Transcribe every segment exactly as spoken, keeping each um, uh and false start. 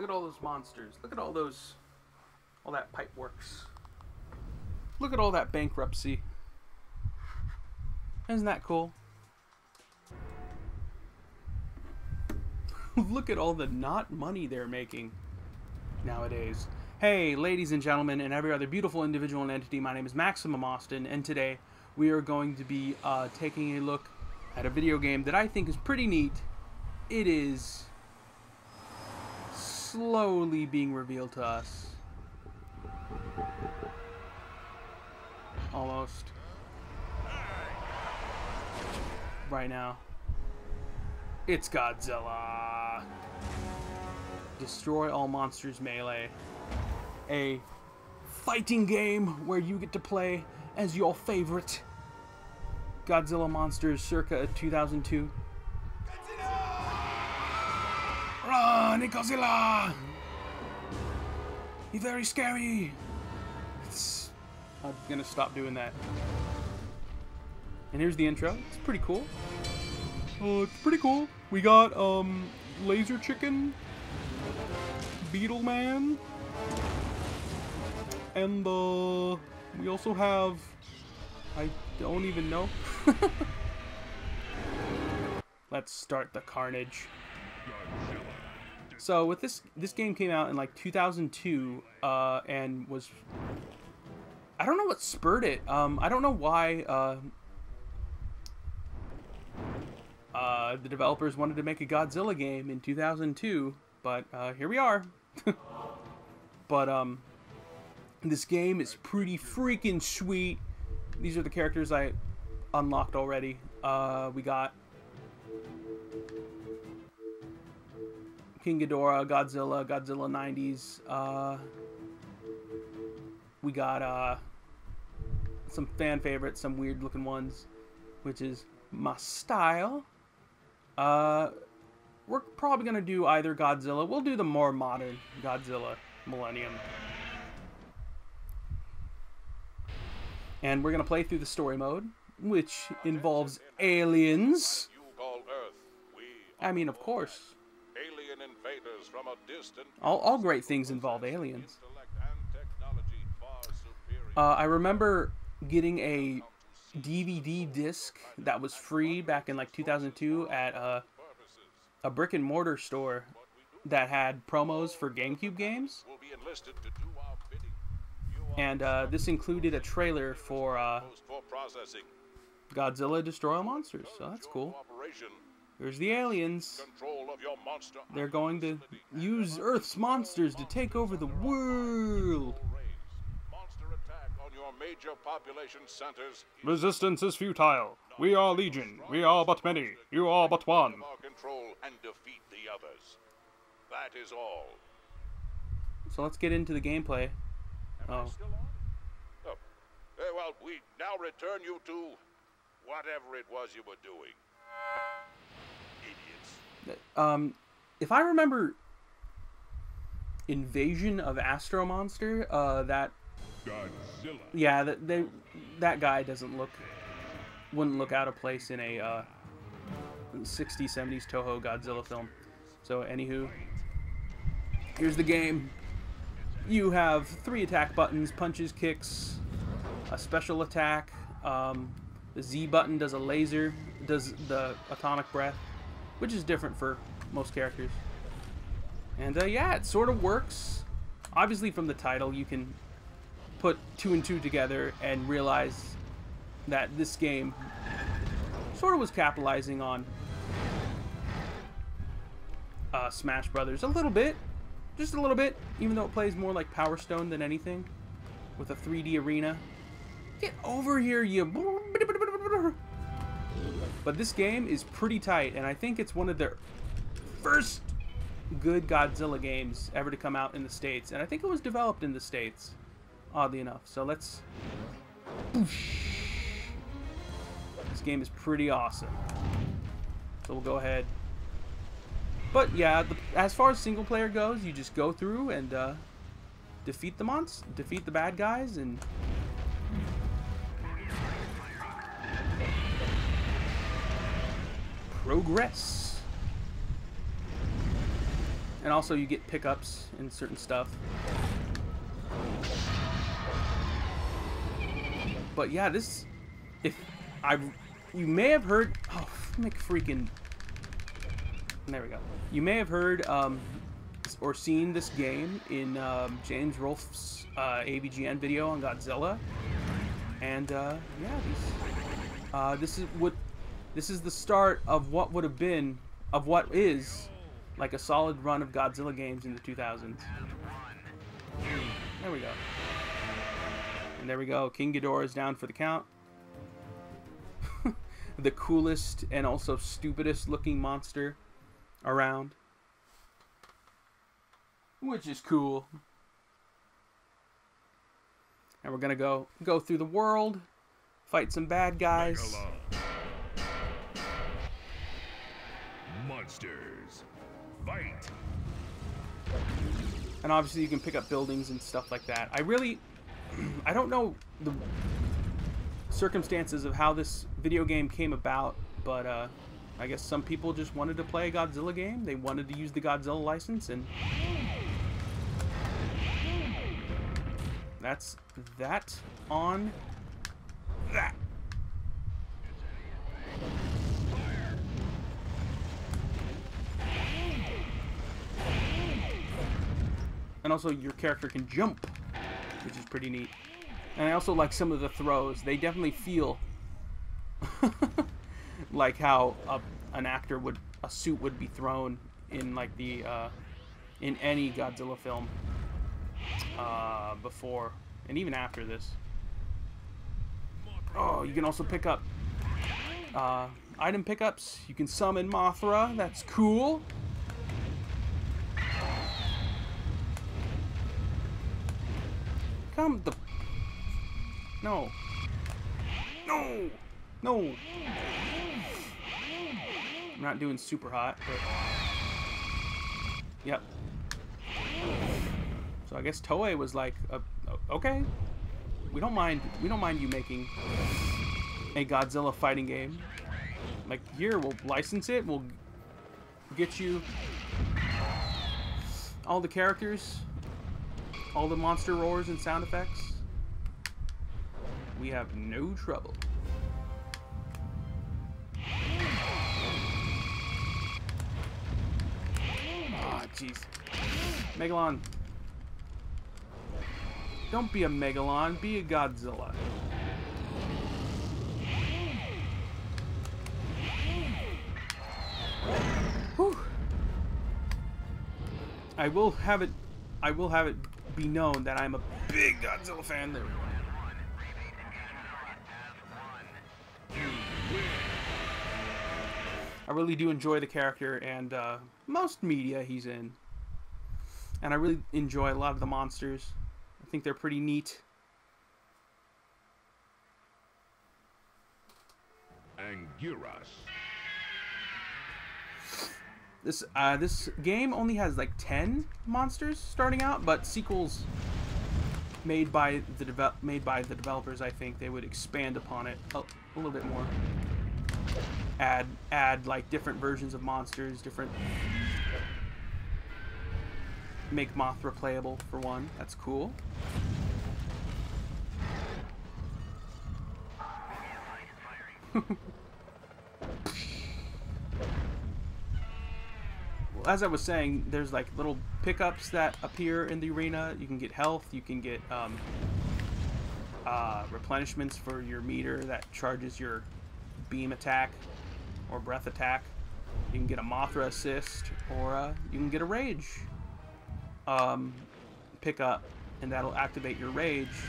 Look at all those monsters. Look at all those... all that pipe works. Look at all that bankruptcy. Isn't that cool? Look at all the not money they're making nowadays. Hey, ladies and gentlemen, and every other beautiful individual and entity, my name is Maximum Austin, and today we are going to be uh, taking a look at a video game that I think is pretty neat. It is slowly being revealed to us. Almost. Right now. It's Godzilla. Destroy All Monsters Melee. A fighting game where you get to play as your favorite Godzilla monsters circa two thousand two. Godzilla! Run, it's Godzilla! He's very scary. It's... I'm gonna stop doing that. And here's the intro. It's pretty cool. Uh, it's pretty cool. We got, um, Laser Chicken, Beetle Man, and, uh, we also have, I don't even know. Let's start the carnage. So, with this, this game came out in, like, two thousand two, uh, and was, I don't know what spurred it. Um, I don't know why, uh... Uh, the developers wanted to make a Godzilla game in two thousand two, but uh, here we are. But um, this game is pretty freaking sweet. These are the characters I unlocked already. Uh, we got King Ghidorah, Godzilla, Godzilla nineties. Uh, we got uh, some fan favorites, some weird looking ones, which is my style. Uh, we're probably going to do either Godzilla. We'll do the more modern Godzilla Millennium. And we're going to play through the story mode, which involves aliens. I mean, of course. All, all great things involve aliens. Uh, I remember getting a D V D disc that was free back in like two thousand two at a, a brick and mortar store that had promos for GameCube games, and uh, this included a trailer for uh, Godzilla Destroy All Monsters, so that's cool. There's the aliens. They're going to use Earth's monsters to take over the world. Major population centers. Resistance is futile. We are legion. We are but many. You are but one. That is all. So let's get into the gameplay. Oh. oh. Well, we now return you to whatever it was you were doing. Idiots. Um, if I remember, Invasion of Astro Monster. Uh, that. Godzilla. Yeah, that they, that guy doesn't look, wouldn't look out of place in a uh, sixties, seventies Toho Godzilla film. So, anywho, here's the game. You have three attack buttons: punches, kicks, a special attack. Um, the Z button does a laser, does the atomic breath, which is different for most characters. And uh, yeah, it sort of works. Obviously, from the title, you can put two and two together and realize that this game sort of was capitalizing on uh, Smash Brothers a little bit, just a little bit, even though it plays more like Power Stone than anything, with a three D arena. Get over here, you! But this game is pretty tight, and I think it's one of their first good Godzilla games ever to come out in the States, and I think it was developed in the States. Oddly enough. So let's... This game is pretty awesome. So we'll go ahead. But yeah, the, as far as single player goes, you just go through and uh, defeat the monsters, defeat the bad guys, and... progress. And also you get pickups and certain stuff. But yeah, this, if I, you may have heard, oh, make freaking, there we go. You may have heard um, or seen this game in um, James Rolfe's uh, A B G N video on Godzilla. And uh, yeah, these, uh, this is what, this is the start of what would have been, of what is, like a solid run of Godzilla games in the two thousands. There we go. And there we go. King Ghidorah is down for the count. The coolest and also stupidest looking monster around, which is cool. And we're gonna go go through the world, fight some bad guys. Megalon. Monsters. Fight. And obviously you can pick up buildings and stuff like that. I really, I don't know the circumstances of how this video game came about, but uh, I guess some people just wanted to play a Godzilla game. They wanted to use the Godzilla license, and that's that on that. And also your character can jump, which is pretty neat. And I also like some of the throws. They definitely feel like how a, an actor would, a suit would be thrown in like the, uh, in any Godzilla film uh, before and even after this. Oh, you can also pick up uh, item pickups. You can summon Mothra. That's cool. Come the... No. No! No! I'm not doing super hot, but... Yep. So I guess Toei was like, uh, okay, we don't mind, we don't mind you making a Godzilla fighting game. Like, here, we'll license it, we'll get you all the characters, all the monster roars and sound effects. We have no trouble. Ah, jeez. Megalon. Don't be a Megalon, be a Godzilla. Whew. I will have it, I will have it be known that I'm a big Godzilla fan. There we go. I really do enjoy the character and uh, most media he's in, and I really enjoy a lot of the monsters. I think they're pretty neat. Anguirus. This uh, this game only has like ten monsters starting out, but sequels made by the develop made by the developers, I think they would expand upon it a, a little bit more. Add add like different versions of monsters, different. Make Mothra playable for one. That's cool. As I was saying, there's like little pickups that appear in the arena. You can get health, you can get um, uh, replenishments for your meter that charges your beam attack or breath attack. You can get a Mothra assist, or uh, you can get a rage um, pickup, and that'll activate your rage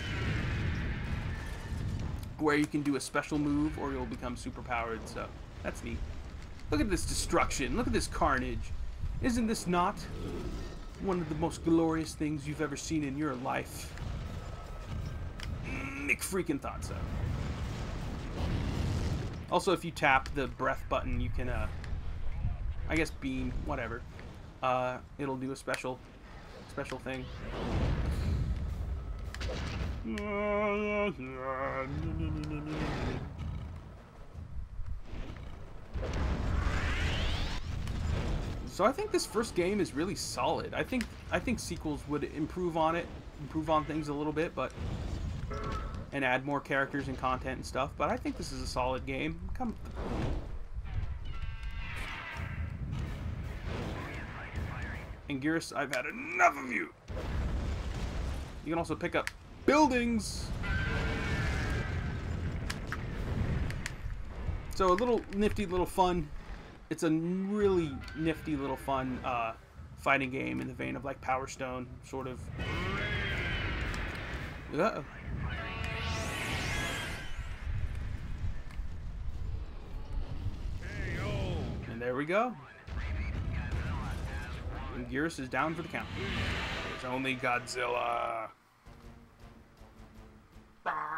where you can do a special move or you'll become super powered. So that's neat. Look at this destruction, look at this carnage. Isn't this not one of the most glorious things you've ever seen in your life? Nick freaking thought so. Also, if you tap the breath button, you can, uh, I guess beam, whatever. Uh, it'll do a special, special thing. So I think this first game is really solid. I think I think sequels would improve on it, improve on things a little bit, but and add more characters and content and stuff. But I think this is a solid game. Come. Anguirus, I've had enough of you. You can also pick up buildings. So a little nifty little fun. It's a really nifty little fun uh, fighting game in the vein of like Power Stone, sort of. Uh-oh. And there we go. Anguirus is down for the count. It's only Godzilla. Ah.